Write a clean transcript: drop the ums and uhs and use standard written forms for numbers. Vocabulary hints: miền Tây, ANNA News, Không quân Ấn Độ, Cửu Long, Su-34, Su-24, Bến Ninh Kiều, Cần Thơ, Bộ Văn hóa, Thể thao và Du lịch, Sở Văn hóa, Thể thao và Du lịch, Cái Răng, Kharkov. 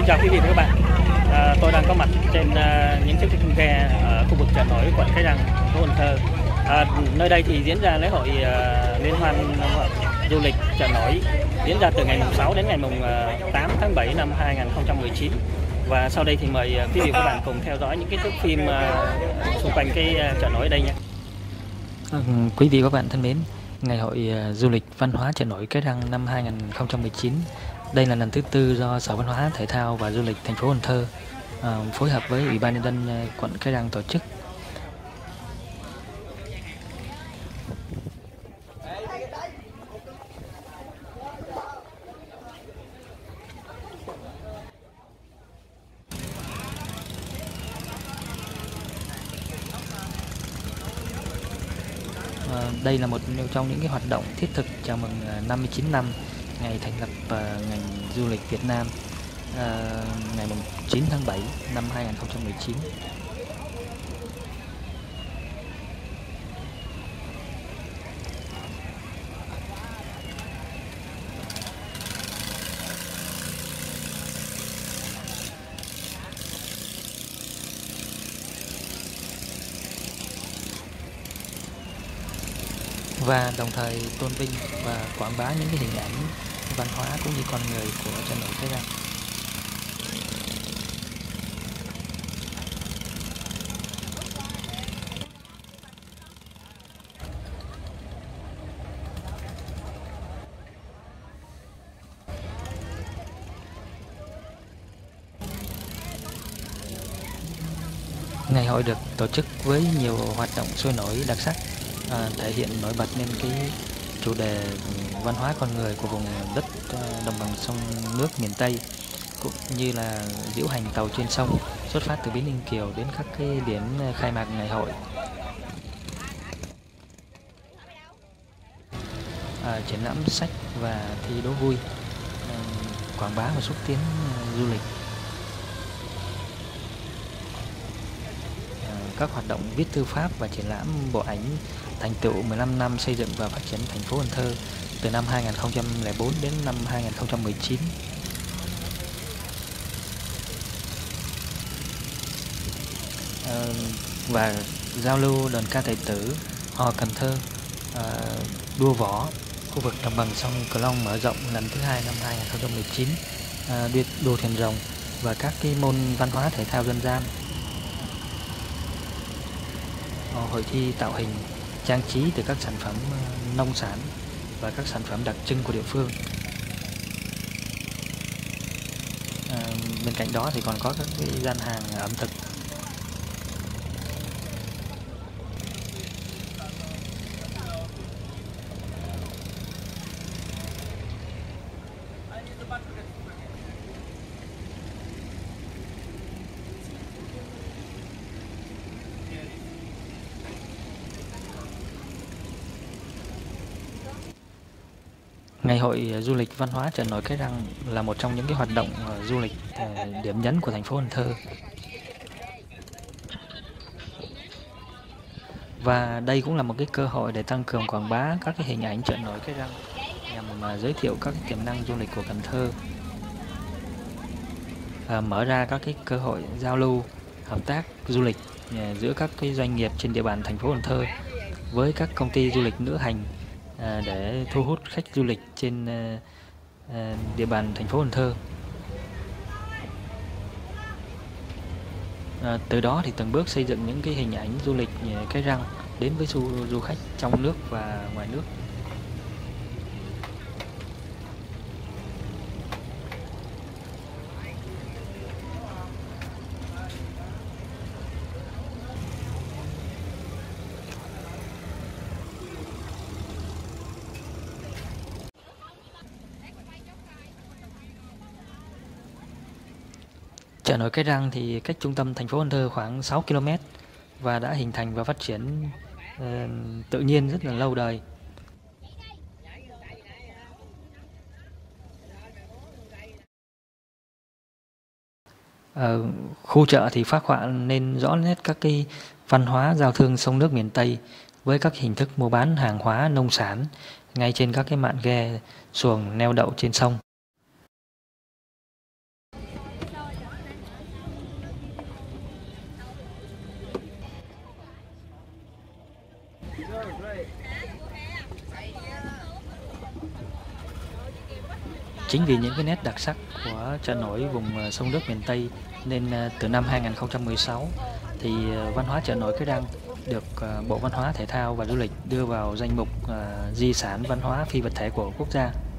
Xin chào quý vị và các bạn. Tôi đang có mặt trên những chiếc ghe ở khu vực chợ nổi quận Cái Răng, thành phố Cần Thơ. Nơi đây thì diễn ra lễ hội liên hoan du lịch chợ nổi, diễn ra từ ngày mùng 6 đến ngày mùng 8 tháng 7 năm 2019. Và sau đây thì mời quý vị và các bạn cùng theo dõi những cái thước phim xung quanh cái chợ nổi đây nhé. Quý vị và các bạn thân mến, ngày hội du lịch văn hóa chợ nổi Cái Răng năm 2019. Đây là lần thứ tư do Sở Văn hóa, Thể thao và Du lịch thành phố Cần Thơ phối hợp với Ủy ban nhân dân quận Cái Răng tổ chức. Đây là một trong những cái hoạt động thiết thực chào mừng 59 năm ngày thành lập ngành du lịch Việt Nam, ngày 9 tháng 7 năm 2019. Và đồng thời tôn vinh và quảng bá những cái hình ảnh văn hóa cũng như con người của chợ nổi Cái Răng. Ngày hội được tổ chức với nhiều hoạt động sôi nổi đặc sắc, thể hiện nổi bật lên cái chủ đề văn hóa con người của vùng đất đồng bằng sông nước miền Tây, cũng như là diễu hành tàu trên sông xuất phát từ Bến Ninh Kiều đến các cái điểm khai mạc ngày hội, triển lãm sách và thi đấu vui, quảng bá và xúc tiến du lịch, các hoạt động viết thư pháp và triển lãm bộ ảnh thành tựu 15 năm xây dựng và phát triển thành phố Cần Thơ từ năm 2004 đến năm 2019. Và giao lưu đơn ca tài tử, hò Cần Thơ, đua võ khu vực đồng bằng sông Cửu Long mở rộng lần thứ hai năm 2019, đua thuyền rồng và các cái môn văn hóa thể thao dân gian, hội thi tạo hình trang trí từ các sản phẩm nông sản và các sản phẩm đặc trưng của địa phương. Bên cạnh đó thì còn có các cái gian hàng ẩm thực. Ngày hội du lịch văn hóa chợ nổi Cái Răng là một trong những cái hoạt động du lịch điểm nhấn của thành phố Cần Thơ. Và đây cũng là một cái cơ hội để tăng cường quảng bá các cái hình ảnh chợ nổi Cái Răng nhằm giới thiệu các tiềm năng du lịch của Cần Thơ, mở ra các cái cơ hội giao lưu, hợp tác du lịch giữa các cái doanh nghiệp trên địa bàn thành phố Cần Thơ với các công ty du lịch lữ hành, để thu hút khách du lịch trên địa bàn thành phố Cần Thơ. Từ đó thì từng bước xây dựng những cái hình ảnh du lịch Cái Răng đến với du khách trong nước và ngoài nước. Chợ nổi Cái Răng thì cách trung tâm thành phố Cần Thơ khoảng 6 km và đã hình thành và phát triển tự nhiên rất là lâu đời. Khu chợ thì phác họa nên rõ nét các cái văn hóa giao thương sông nước miền Tây với các hình thức mua bán hàng hóa nông sản ngay trên các cái mạn ghe, xuồng neo đậu trên sông. Chính vì những cái nét đặc sắc của chợ nổi vùng sông nước miền Tây nên từ năm 2016 thì văn hóa chợ nổi Cái Răng được Bộ Văn hóa Thể thao và Du lịch đưa vào danh mục di sản văn hóa phi vật thể của quốc gia.